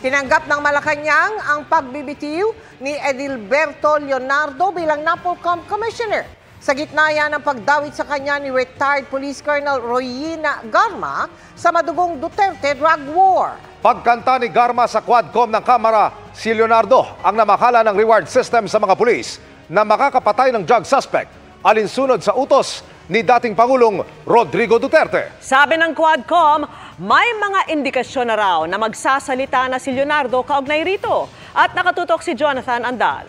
Tinanggap ng Malacanang ang pagbibitiw ni Edilberto Leonardo bilang NAPOLCOM Commissioner. Sa gitna yan ang pagdawit sa kanya ni retired Police Colonel Royina Garma sa madugong Duterte drug war. Pagkanta ni Garma sa Quadcom ng Kamara, si Leonardo ang namakala ng reward system sa mga pulis na makakapatay ng drug suspect, alinsunod sa utos ni dating Pangulong Rodrigo Duterte. Sabi ng Quadcom, may mga indikasyon na raw na magsasalita na si Leonardo kaugnay rito. At nakatutok si Jonathan Andal.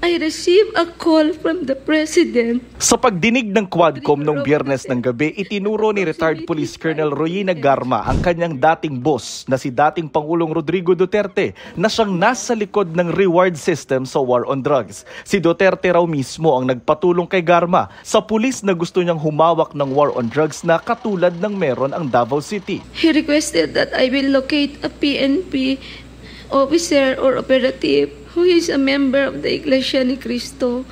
I received a call from the President. Sa pagdinig ng Quadcom noong Biyernes ng gabi, itinuro ni retired Police Colonel Royina Garma ang kanyang dating boss na si dating Pangulong Rodrigo Duterte na siyang nasa likod ng reward system sa war on drugs. Si Duterte raw mismo ang nagpatulong kay Garma sa pulis na gusto niyang humawak ng war on drugs na katulad ng meron ang Davao City. He requested that I will locate a PNP officer or operative who is a member of the Iglesia ni Cristo,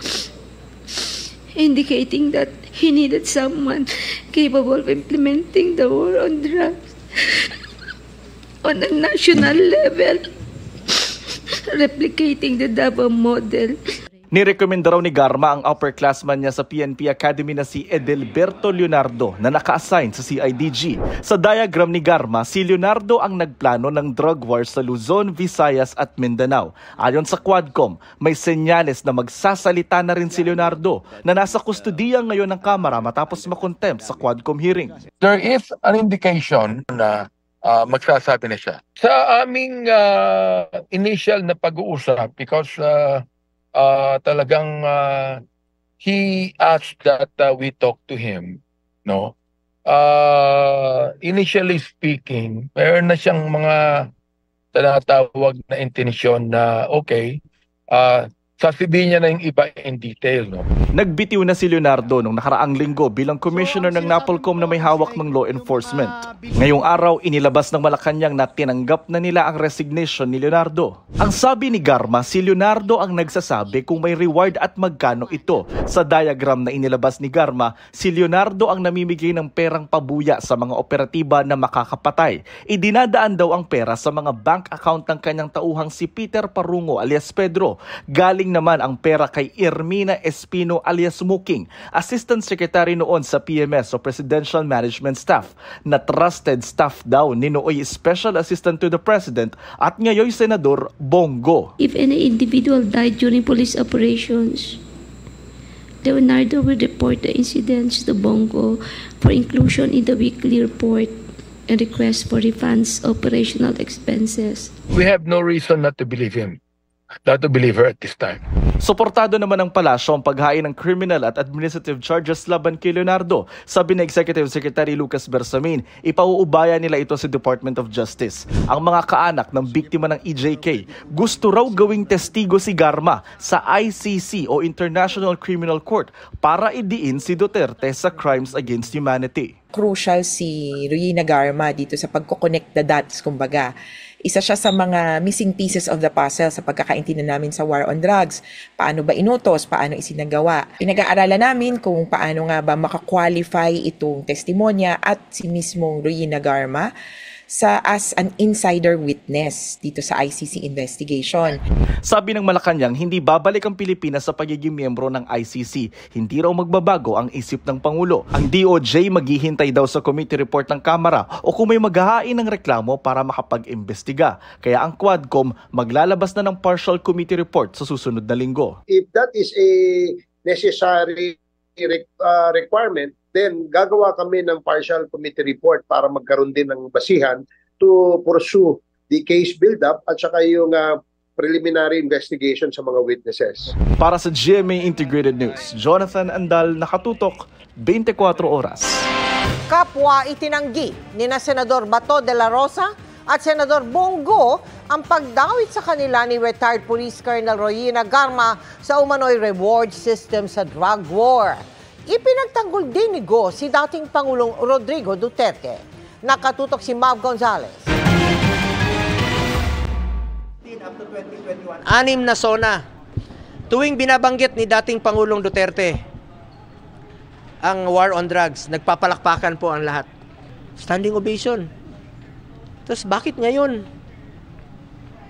indicating that he needed someone capable of implementing the war on drugs on a national level, replicating the Davao model. Nirekomenda raw ni Garma ang upperclassman niya sa PNP Academy na si Edilberto Leonardo na naka-assign sa CIDG. Sa diagram ni Garma, si Leonardo ang nagplano ng drug war sa Luzon, Visayas at Mindanao. Ayon sa Quadcom, may senyales na magsasalita na rin si Leonardo na nasa kustudiya ngayon ng Kamara matapos makontempt sa Quadcom hearing. There is an indication na magsasabi na siya. Sa aming initial na pag-uusap, because talagang he asked that we talk to him, no? Initially speaking, mayroon na siyang mga tinatawag na intensyon na okay, sasabihin niya na yung iba in detail, no? Nagbitiw na si Leonardo nung nakaraang linggo bilang commissioner ng NAPOLCOM na may hawak ng law enforcement. Ngayong araw, inilabas ng Malacanang na tinanggap na nila ang resignation ni Leonardo. Ang sabi ni Garma, si Leonardo ang nagsasabi kung may reward at magkano ito. Sa diagram na inilabas ni Garma, si Leonardo ang namimigay ng perang pabuya sa mga operatiba na makakapatay. Idinadaan daw ang pera sa mga bank account ng kanyang tauhang si Peter Parungo alias Pedro. Galing naman ang pera kay Ermina Espino alias Muking, Assistant Secretary noon sa PMS o Presidential Management Staff, na trusted staff daw ni nooy Special Assistant to the President at ngayoy Senador Bong Go. If any individual died during police operations, Leonardo will report the incidents to Bong Go for inclusion in the weekly report and request for refunds operational expenses. We have no reason not to believe him. Not to believe her at this time. Suportado naman ng palasyo ang paghain ng criminal at administrative charges laban kay Leonardo. Sabi ni Executive Secretary Lucas Bersamin, ipauubaya nila ito sa Department of Justice. Ang mga kaanak ng biktima ng EJK gusto raw gawing testigo si Garma sa ICC o International Criminal Court para idiin si Duterte sa crimes against humanity. Crucial si Royina Garma dito sa pagkoconnect the dots, kumbaga. Isa siya sa mga missing pieces of the puzzle sa pagkakaintindihan namin sa war on drugs. Paano ba inutos? Paano isinagawa? Pinag-aaralan namin kung paano nga ba makakwalify itong testimonya at si mismong Royina Garma sa as an insider witness dito sa ICC investigation. Sabi ng Malacanang, hindi babalik ang Pilipinas sa pagiging miyembro ng ICC. Hindi raw magbabago ang isip ng Pangulo. Ang DOJ maghihintay daw sa committee report ng Kamara o kung may maghahain ng reklamo para makapag-imbestiga. Kaya ang Quadcom maglalabas na ng partial committee report sa susunod na linggo. If that is a necessary requirement, then gagawa kami ng partial committee report para magkaroon din ng basihan to pursue the case build-up at saka yung preliminary investigation sa mga witnesses. Para sa GMA Integrated News, Jonathan Andal, nakatutok, 24 Oras. Kapwa itinanggi ni na Senador Bato Dela Rosa at Senador Bong Go ang pagdawit sa kanila ni retired Police Colonel Royina Garma sa umano'y reward system sa drug war. Ipinagtanggol din ni Go si dating Pangulong Rodrigo Duterte. Nakatutok si Mav Gonzalez. 6 na SONA tuwing binabanggit ni dating Pangulong Duterte ang war on drugs, nagpapalakpakan po ang lahat. Standing ovation. Tapos bakit ngayon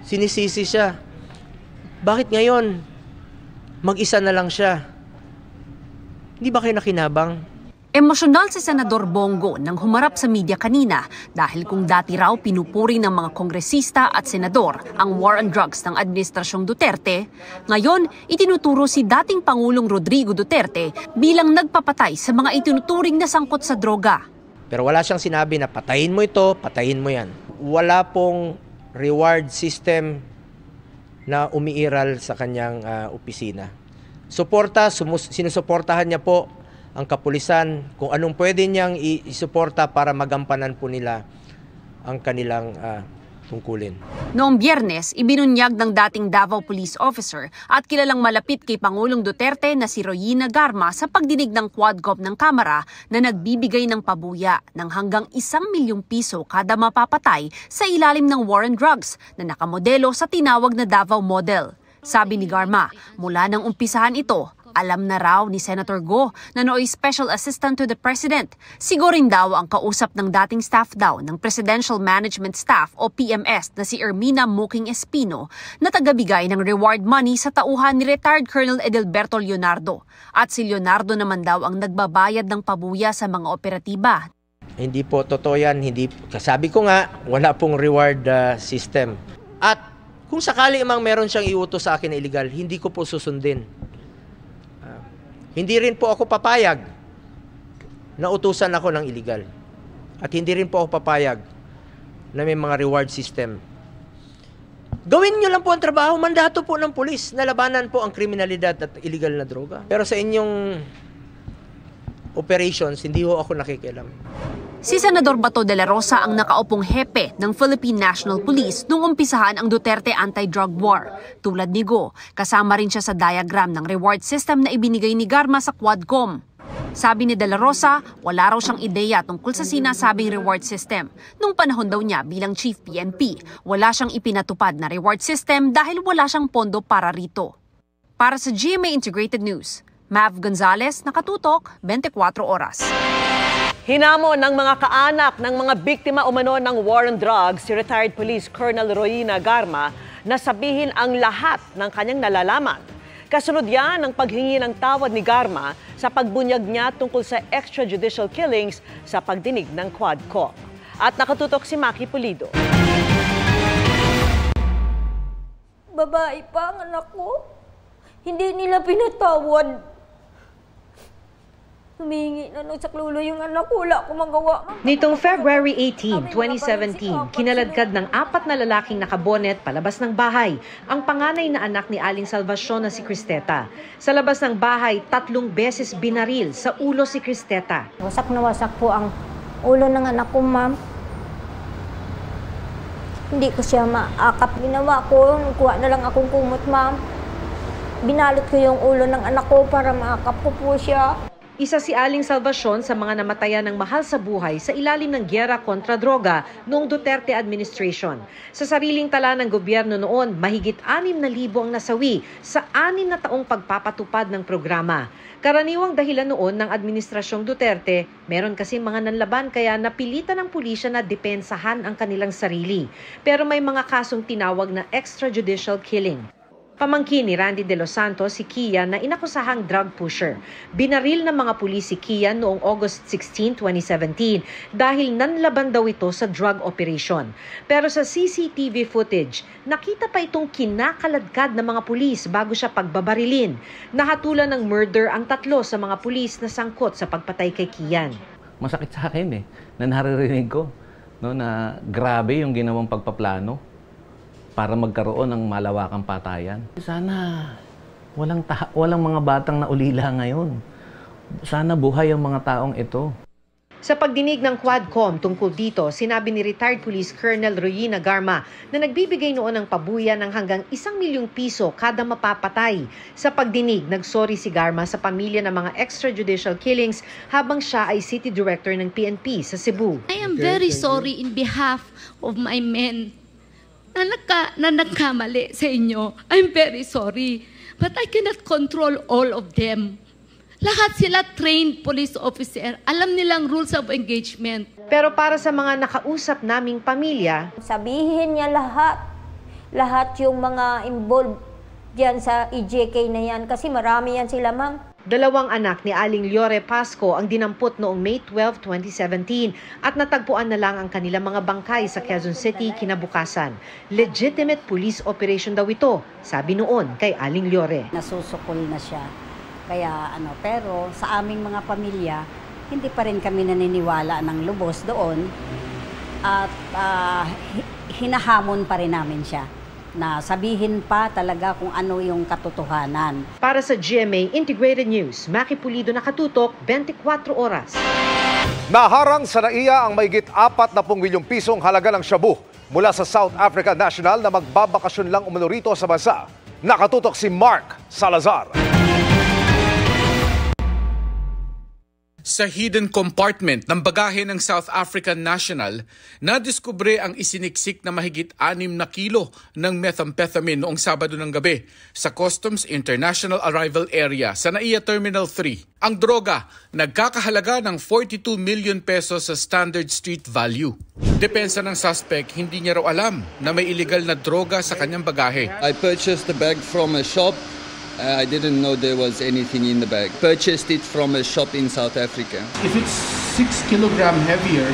sinisisi siya? Bakit ngayon mag-isa na lang siya? Hindi ba kayo nakinabang? Emosyonal si Senador Bong Go nang humarap sa media kanina dahil kung dati raw pinupuri ng mga kongresista at senador ang war on drugs ng Administrasyong Duterte, ngayon itinuturo si dating Pangulong Rodrigo Duterte bilang nagpapatay sa mga itinuturing na sangkot sa droga. Pero wala siyang sinabi na patayin mo ito, patayin mo yan. Wala pong reward system na umiiral sa kanyang opisina. Sinusuportahan niya po ang kapulisan, kung anong pwede niyang isuporta para magampanan po nila ang kanilang tungkulin. Noong Biyernes, ibinunyag ng dating Davao Police Officer at kilalang malapit kay Pangulong Duterte na si Royina Garma sa pagdinig ng Quadcom ng Kamara na nagbibigay ng pabuya ng hanggang 1,000,000 piso kada mapapatay sa ilalim ng war on drugs na nakamodelo sa tinawag na Davao Model. Sabi ni Garma, mula nang umpisahan ito, alam na raw ni Senator Go na nooy Special Assistant to the President. Sigurin daw ang kausap ng dating staff daw ng Presidential Management Staff o PMS na si Ermina Espino na tagabigay ng reward money sa tauhan ni retired Colonel Edilberto Leonardo. At si Leonardo naman daw ang nagbabayad ng pabuya sa mga operatiba. Hindi po totoo yan. Hindi, kasabi ko nga, wala pong reward system. At kung sakali mang meron siyang iutos sa akin na illegal, hindi ko po susundin. Hindi rin po ako papayag na utusan ako ng illegal. At hindi rin po ako papayag na may mga reward system. Gawin nyo lang po ang trabaho, mandato po ng pulis na labanan po ang kriminalidad at illegal na droga. Pero sa inyong operations, hindi ho ako nakikialam. Si Senador Bato Dela Rosa ang nakaupong hepe ng Philippine National Police nung umpisahan ang Duterte anti-drug war. Tulad ni Go, kasama rin siya sa diagram ng reward system na ibinigay ni Garma sa Quadcom. Sabi ni Dela Rosa, wala raw siyang ideya tungkol sa sinasabing reward system. Nung panahon daw niya bilang Chief PNP, wala siyang ipinatupad na reward system dahil wala siyang pondo para rito. Para sa GMA Integrated News, Mav Gonzalez, nakatutok, 24 Oras. Hinamo ng mga kaanak ng mga biktima umano ng war on drugs si retired Police Colonel Royina Garma na sabihin ang lahat ng kanyang nalalaman. Kasunod yan ang paghingi ng tawad ni Garma sa pagbunyag niya tungkol sa extrajudicial killings sa pagdinig ng Quadcom. At nakatutok si Maki Pulido. Babae pa ang anak ko. Hindi nila pinatawad. Humingi na ng saklulo yung anak ko, wala akong magawa. Nitong February 18, 2017, kinaladkad ng 4 na lalaking nakabonet palabas ng bahay ang panganay na anak ni Aling Salvacion na si Cristeta. Sa labas ng bahay, 3 beses binaril sa ulo si Cristeta. Wasak na wasak po ang ulo ng anak ko, ma'am. Hindi ko siya maakap. Ginawa ko, kuha na lang akong kumot, ma'am. Binalot ko yung ulo ng anak ko para maakap ko po siya. Isa si Aling Salvacion sa mga namatayan ng mahal sa buhay sa ilalim ng giyera kontra droga noong Duterte administration. Sa sariling tala ng gobyerno noon, mahigit 6,000 ang nasawi sa 6 na taong pagpapatupad ng programa. Karaniwang dahilan noon ng administrasyong Duterte, meron kasi mga nanlaban kaya napilitan ng pulisya na depensahan ang kanilang sarili. Pero may mga kasong tinawag na extrajudicial killing. Pamangkin ni Randy De Los Santos si Kian na inakusahang drug pusher. Binaril ng mga pulis si Kian noong August 16, 2017 dahil nanlaban daw ito sa drug operation. Pero sa CCTV footage, nakita pa itong kinakaladkad ng mga pulis bago siya pagbabarilin. Nahatulan ng murder ang 3 sa mga pulis na sangkot sa pagpatay kay Kian. Masakit sa akin na naririnig ko no, na grabe yung ginawang pagpaplano para magkaroon ng malawakang patayan. Sana walang mga batang naulila ngayon. Sana buhay ang mga taong ito. Sa pagdinig ng Quadcom tungkol dito, sinabi ni retired Police Colonel Royina Garma na nagbibigay noon ng pabuya ng hanggang 1,000,000 piso kada mapapatay. Sa pagdinig, nagsorry si Garma sa pamilya ng mga extrajudicial killings habang siya ay City Director ng PNP sa Cebu. I am very sorry in behalf of my men na nagkamali sa inyo. I'm very sorry, but I cannot control all of them. Lahat sila trained police officer. Alam nilang rules of engagement. Pero para sa mga nakausap naming pamilya, sabihin niya lahat. Lahat yung mga involved diyan sa EJK na yan. Kasi marami yan sila, ma'am. Dalawang anak ni Aling Liore Pasco ang dinampot noong May 12, 2017 at natagpuan na lang ang kanilang mga bangkay sa Quezon City kinabukasan. Legitimate police operation daw ito, sabi noon kay Aling Liore. Nasusukol na siya. Kaya ano, pero sa aming mga pamilya, hindi pa rin kami naniniwala ng lubos doon at hinahamon pa rin namin siya na sabihin pa talaga kung ano yung katotohanan. Para sa GMA Integrated News, Maki Pulido, nakatutok 24 Oras. Naharang sa NAIA ang mahigit 40 milyong pisong halaga ng shabu mula sa South Africa National na magbabakasyon lang umano rito sa bansa. Nakatutok si Mark Salazar. Sa hidden compartment ng bagahe ng South African National, nadiskubre ang isiniksik na mahigit 6 na kilo ng methamphetamine noong Sabado ng gabi sa Customs International Arrival Area sa NAIA Terminal 3. Ang droga, nagkakahalaga ng 42 million pesos sa standard street value. Depensa ng suspect, hindi niya raw alam na may illegal na droga sa kanyang bagahe. I purchased the bag from a shop. I didn't know there was anything in the bag. Purchased it from a shop in South Africa. If it's 6 kilograms heavier,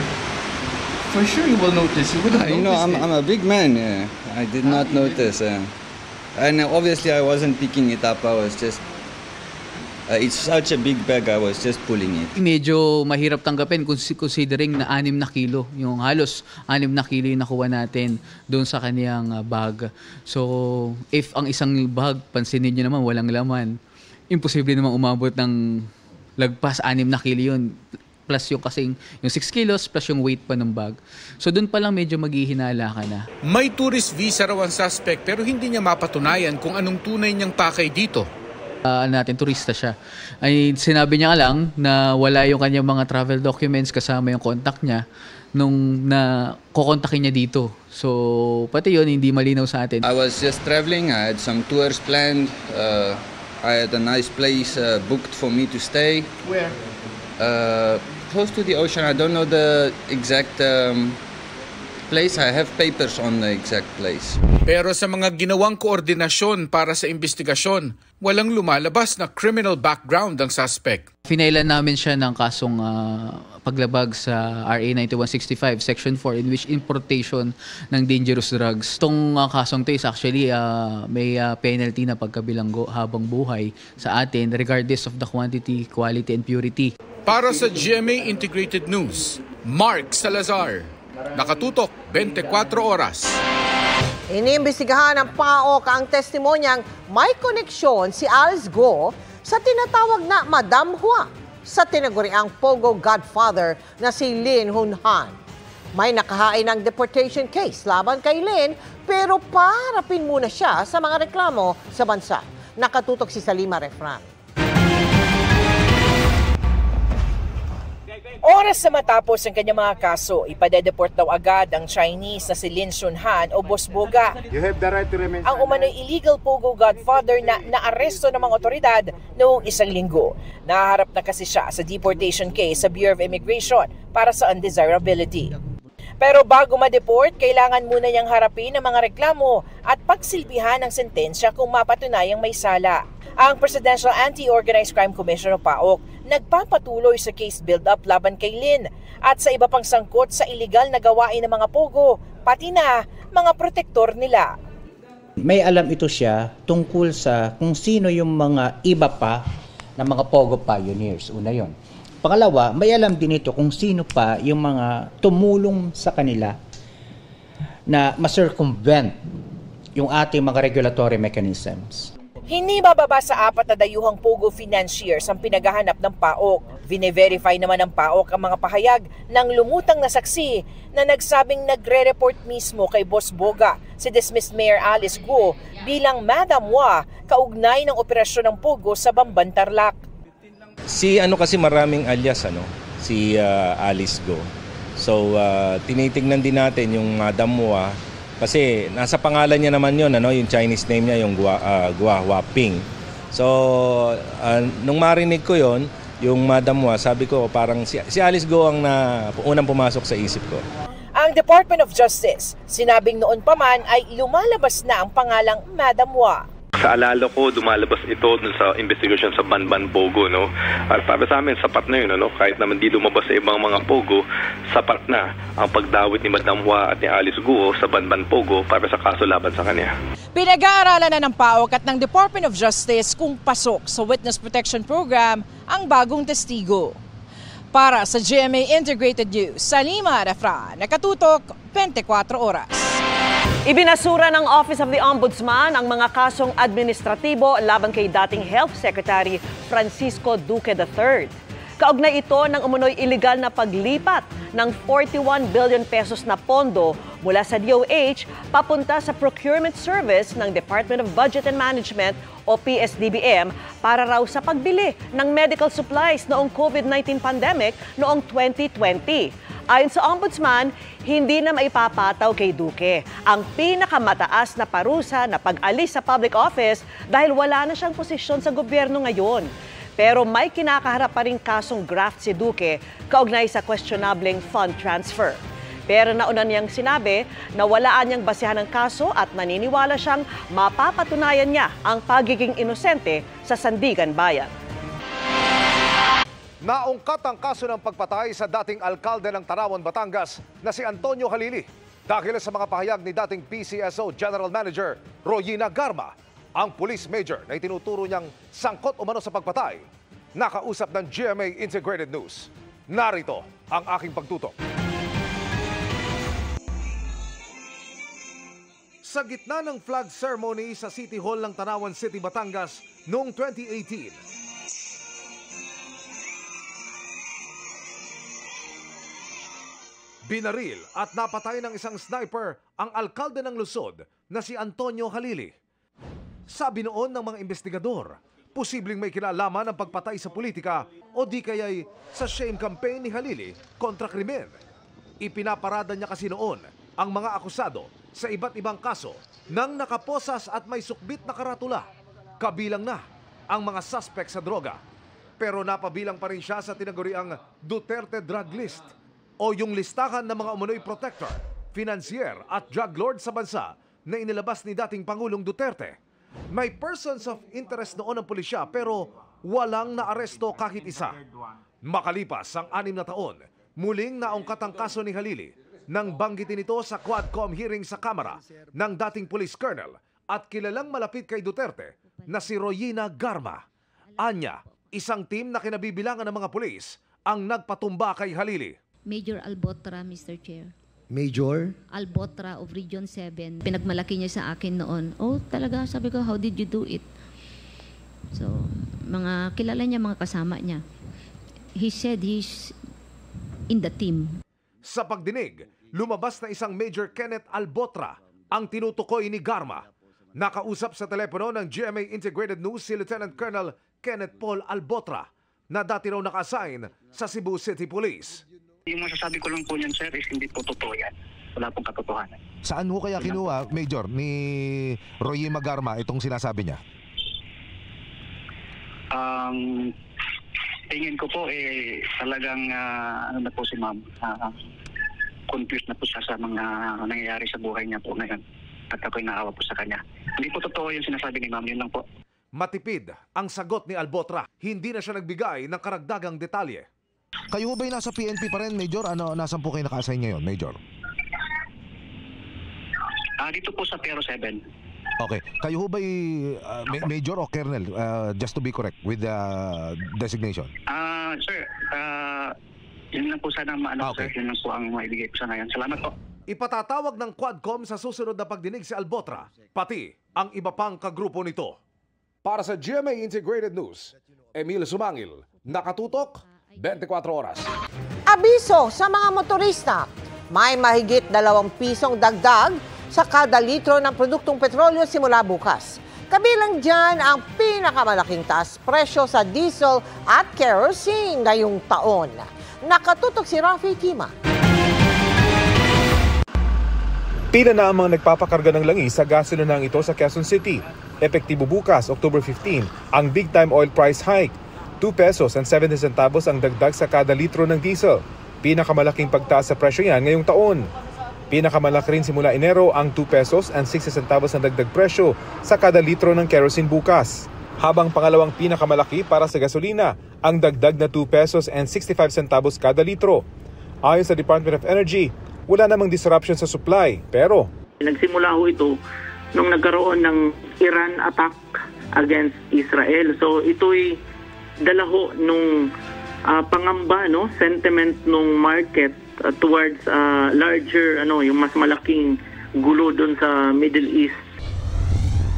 for sure you will notice. You wouldn't notice. You know, I'm a big man. Yeah. I did not notice. And obviously, I wasn't picking it up. I was just. It's such a big bag. I was just pulling it. Medyo mahirap tanggapin considering na 6 na kilo. Yung halos 6 na kilo yung nakuha natin doon sa kaniyang bag. So, if ang isang bag, pansinin nyo naman, walang laman, imposible naman umabot ng lagpas 6 na kilo yun. Plus yung kasing yung 6 kilos plus yung weight pa ng bag. So doon pa lang medyo maghihinala ka na. May tourist visa raw ang suspect pero hindi niya mapatunayan kung anong tunay niyang pakay dito. Turista siya. Ay, sinabi niya lang na wala yung kanyang mga travel documents kasama yung contact niya nung na kukontakin niya dito. So, pati yun, hindi malinaw sa atin. I was just traveling. I had some tours planned. I had a nice place booked for me to stay. Where? Close to the ocean. I don't know the exact place. I have papers on the exact place. Pero sa mga ginawang koordinasyon para sa investigasyon, walang lumalabas na criminal background ang suspect. Finailan namin siya ng kasong paglabag sa RA 9165 Section 4 in which importation ng dangerous drugs. Itong kasong ito is actually may penalty na pagkabilanggo habang buhay sa atin regardless of the quantity, quality, and purity. Para sa GMA Integrated News, Mark Salazar. Nakatutok 24 Oras. Iniimbestigahan ng PAOCC ang testimonyang may koneksyon si Alice Guo sa tinatawag na Madam Hua sa tinaguriang Pogo Godfather na si Lin Hunhan. May nakahain ng deportation case laban kay Lin pero parapin muna siya sa mga reklamo sa bansa. Nakatutok si Salima Refran. Oras na matapos ang kanyang mga kaso, ipadedeport daw agad ang Chinese na si Lin Shunhan o Boss Boga. You have the right to remain. Ang umano'y illegal Pogo Godfather na naaresto ng mga otoridad noong isang linggo. Naharap na kasi siya sa deportation case sa Bureau of Immigration para sa undesirability. Pero bago ma-deport, kailangan muna niyang harapin ang mga reklamo at pagsilbihan ng sentensya kung mapatunayang may sala. Ang Presidential Anti-Organized Crime Commission o PAOCC nagpapatuloy sa case build-up laban kay Lin at sa iba pang sangkot sa iligal na gawain ng mga pogo, pati na mga protektor nila. May alam ito siya tungkol sa kung sino yung mga iba pa na mga pogo pioneers, una yon. Pangalawa, may alam din ito kung sino pa yung mga tumulong sa kanila na ma-circumvent yung ating mga regulatory mechanisms. Hindi bababa sa 4 na dayuhang pogo financiers ang pinaghahanap ng PAOCC. Vine-verify naman ng PAOCC ang mga pahayag ng lumutang na saksi na nagsabing nagre-report mismo kay Boss Boga si dismissed Mayor Alice Guo bilang Madam Hua, kaugnay ng operasyon ng pogo sa Bamban-Tarlac. Si kasi maraming alias si Alice Guo. So tinitingnan din natin yung Madam Hua. Kasi nasa pangalan niya naman yun, yung Chinese name niya, yung Gua Huaping. So, nung marinig ko yon, yung Madam Hua, sabi ko parang si Alice Guo ang unang pumasok sa isip ko. Ang Department of Justice, sinabing noon pa man ay lumalabas na ang pangalang Madam Hua. Sa alala ko, dumalabas ito sa investigation sa Banban Pogo, no? At para sa amin, sapat na yun, no? Kahit naman di lumabas sa ibang mga Pogo, sapat na ang pagdawit ni Madam Hua at ni Alice Guo sa Banban Pogo para sa kaso laban sa kanya. Pinag-aaralan na ng PAOCC at ng Department of Justice kung pasok sa Witness Protection Program ang bagong testigo. Para sa GMA Integrated News, Salima Refra, nakatutok 24 Oras. Ibinasura ng Office of the Ombudsman ang mga kasong administratibo laban kay dating Health Secretary Francisco Duque III. Kaugnay ito ng umunoy iligal na paglipat ng 41 billion pesos na pondo mula sa DOH papunta sa Procurement Service ng Department of Budget and Management o PSDBM para raw sa pagbili ng medical supplies noong COVID-19 pandemic noong 2020. Ayon sa Ombudsman, hindi na maipapataw kay Duque ang pinakamataas na parusa na pag-alis sa public office dahil wala na siyang posisyon sa gobyerno ngayon. Pero may kinakaharap pa rin kasong graft si Duque kaugnay sa questionableng fund transfer. Pero nauna niyang sinabi na walaan niyang basehan ng kaso at naniniwala siyang mapapatunayan niya ang pagiging inosente sa Sandigan Bayan. Naungkat ang kaso ng pagpatay sa dating alkalde ng Tarawan, Batangas na si Antonio Halili dahil sa mga pahayag ni dating PCSO General Manager Royina Garma, ang police major na itinuturo niyang sangkot umano sa pagpatay. Nakausap ng GMA Integrated News. Narito ang aking pagtutok. Sa gitna ng flag ceremony sa City Hall ng Tarawan City, Batangas noong 2018, binaril at napatay ng isang sniper ang alkalde ng Luzon na si Antonio Halili. Sabi noon ng mga investigador, posibleng may kinalaman ang pagpatay sa politika o di kaya'y sa shame campaign ni Halili kontra krimen. Ipinaparada niya kasi noon ang mga akusado sa iba't ibang kaso nang nakaposas at may sukbit na karatula. Kabilang na ang mga suspect sa droga. Pero napabilang pa rin siya sa tinaguriang Duterte drug list o yung listahan ng mga umunoy protector, financier at drug lord sa bansa na inilabas ni dating Pangulong Duterte. May persons of interest noon ng pulisya pero walang naaresto kahit isa. Makalipas ang 6 na taon, muling naungkat ang kaso ni Halili nang banggitin ito sa Quadcom hearing sa Kamara ng dating police colonel at kilalang malapit kay Duterte na si Royina Garma. Anya, isang team na kinabibilangan ng mga pulis ang nagpatumba kay Halili. Major Albotra, Mr. Chair. Major? Albotra of Region 7. Pinagmalaki niya sa akin noon. Oh, talaga, sabi ko, how did you do it? So, mga kilala niya, mga kasama niya. He said he's in the team. Sa pagdinig, lumabas na isang Major Kenneth Albotra ang tinutukoy ni Garma. Nakausap sa telepono ng GMA Integrated News si Lieutenant Colonel Kenneth Paul Albotra na dati raw naka-assign sa Cebu City Police. Yung masasabi ko lang po niyan, sir, is hindi po totoo yan. Wala pong katotohanan. Saan ho kaya kinuha, Major, ni Royina Garma itong sinasabi niya? Tingin ko po, talagang, ano na po si ma'am, confused na po siya sa mga nangyayari sa buhay niya po ngayon. At ako'y naawa po sa kanya. Hindi po totoo yung sinasabi ni ma'am, yun lang po. Matipid ang sagot ni Albotra. Hindi na siya nagbigay ng karagdagang detalye. Kayo ba'y nasa PNP pa rin, Major? Ano, nasan po kayo naka-assign ngayon, Major? Dito po sa Pero 7. Okay. Kayo ba'y Major o Colonel? Just to be correct with the designation. Sir, yun lang po sana maano, okay. Sir. Yun lang po ang maibigay ko sa ngayon. Salamat po. Ipatatawag ng Quadcom sa susunod na pagdinig si Albotra, pati ang iba pang kagrupo nito. Para sa GMA Integrated News, Emil Sumangil, nakatutok 24 Oras. Abiso sa mga motorista, may mahigit 2 pisong dagdag sa kada litro ng produktong petrolyo simula bukas. Kabilang dyan ang pinakamalaking taas presyo sa diesel at kerosene ngayong taon. Nakatutok si Raffy Kima. Tila na ang mga nagpapakarga ng langis sa gasolinang ito sa Quezon City. Epektibo bukas, October 15, ang big-time oil price hike. 2 pesos and 70 centavos ang dagdag sa kada litro ng diesel. Pinakamalaking pagtaas sa presyo yan ngayong taon. Pinakamalaki rin simula Enero ang 2 pesos and 60 centavos ang dagdag presyo sa kada litro ng kerosene bukas. Habang pangalawang pinakamalaki para sa gasolina, ang dagdag na 2 pesos and 65 centavos kada litro. Ayon sa Department of Energy, wala namang disruption sa supply, pero nagsimula ho ito nung nagkaroon ng Iran attack against Israel. So ito'y dala ho nung pangamba, no, sentiment nung market towards larger, yung mas malaking gulo doon sa Middle East.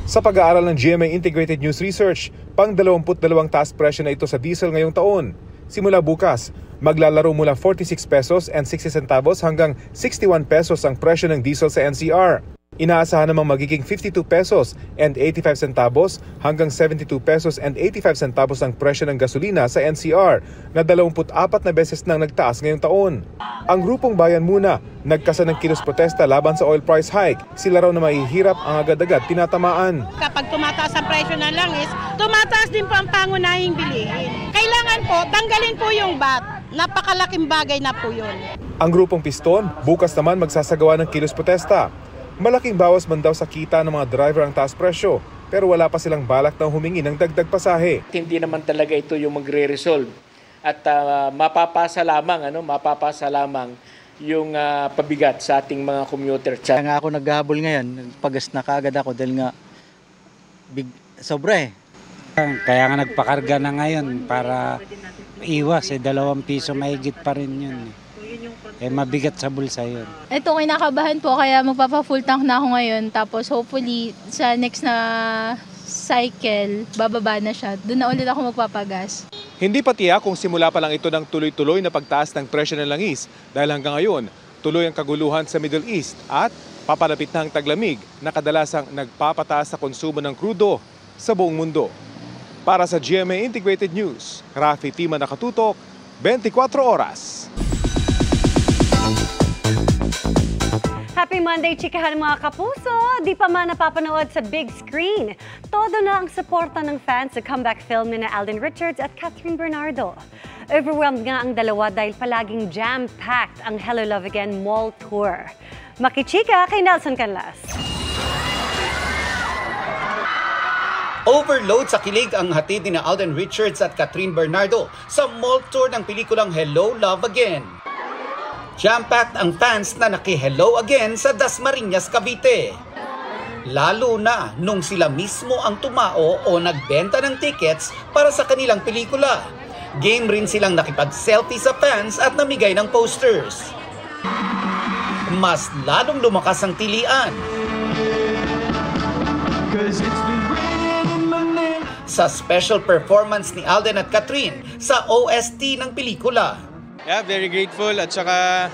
Sa pag-aaral ng GMA Integrated News Research, pang-22 taas presyo na ito sa diesel ngayong taon. Simula bukas, maglalaro mula 46 pesos and 60 centavos hanggang 61 pesos ang presyo ng diesel sa NCR. Inaasahan namang magiging 52 pesos and 85 centavos hanggang 72 pesos and 85 centavos ang presyo ng gasolina sa NCR na 24 na beses nang nagtaas ngayong taon. Ang grupong Bayan Muna, nagkasa ng kilos protesta laban sa oil price hike. Sila raw na mahihirap ang agad-agad tinatamaan. Kapag tumataas ang presyo ng langis, tumataas din po ang pangunahing bilihin. Kailangan po, tanggalin po yung VAT. Napakalaking bagay na po yun. Ang grupong Piston, bukas naman magsasagawa ng kilos protesta. Malaking bawas man daw sa kita ng mga driver ang taas presyo, pero wala pa silang balak na humingi ng dagdag pasahe. Hindi naman talaga ito yung magre-resolve. At mapapasa lamang yung pabigat sa ating mga commuter. Kaya nga ako naghahabol ngayon, pagas na kaagad ako dahil nga sobra eh. Kaya nga nagpakarga na ngayon para iwas, 2 piso mahigit pa rin yun. Mabigat sa bulsa yun. Ito, kinakabahan po, kaya magpapa-full tank na ako ngayon. Tapos hopefully sa next na cycle, bababa na siya. Doon na ulit ako magpapagas. Hindi pa tiyak kung simula pa lang ito ng tuloy-tuloy na pagtaas ng presyo ng langis. Dahil hanggang ngayon, tuloy ang kaguluhan sa Middle East at papalapit na ang taglamig na kadalasang nagpapataas sa konsumo ng krudo sa buong mundo. Para sa GMA Integrated News, Raffy Kima, nakatutok, 24 Oras. Happy Monday, chikahan mga kapuso! Di pa man napapanood sa big screen. Todo na ang suporta ng fans sa comeback film ni Alden Richards at Kathryn Bernardo. Overwhelmed nga ang dalawa dahil palaging jam-packed ang Hello Love Again mall tour. Makichika kay Nelson Canlas. Overload sa kilig ang hatid ni Alden Richards at Kathryn Bernardo sa mall tour ng pelikulang Hello Love Again. Jam-packed ang fans na naki-hello again sa Dasmariñas, Cavite. Lalo na nung sila mismo ang tumao o nagbenta ng tickets para sa kanilang pelikula. Game rin silang nakipag-selfie sa fans at namigay ng posters. Mas lalong lumakas ang tilian. Sa special performance ni Alden at Kathryn sa OST ng pelikula. Yeah, very grateful at saka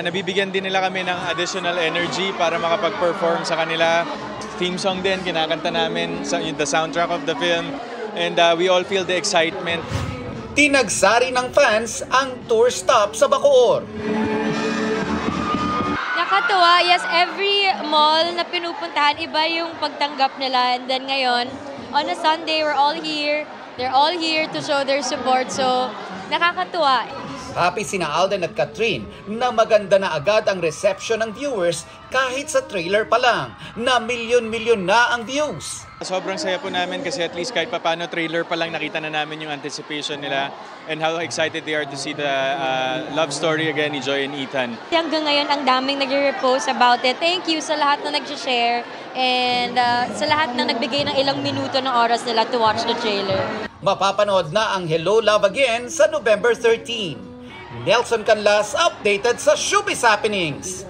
nabibigyan din nila kami ng additional energy para makapag-perform sa kanila. Theme song din, kinakanta namin, the soundtrack of the film, and we all feel the excitement. Tinagsari ng fans ang tour stop sa Bacoor. Nakatuwa, yes, every mall na pinupuntahan, iba yung pagtanggap nila, and then ngayon, on a Sunday, we're all here. They're all here to show their support. So, nakakatuwa. Happy sina Alden at Kathryn na maganda na agad ang reception ng viewers kahit sa trailer pa lang na milyon-milyon na ang views. Sobrang saya po namin kasi at least kahit papano trailer pa lang nakita na namin yung anticipation nila and how excited they are to see the love story again ni Joy and Ethan. Hanggang ngayon ang daming nagre-repost about it. Thank you sa lahat na nag-share. And sa lahat na nagbigay ng ilang minuto ng oras nila to watch the trailer. Mapapanood na ang Hello Love Again sa November 13. Nelson Canlas updated sa Showbiz Happenings.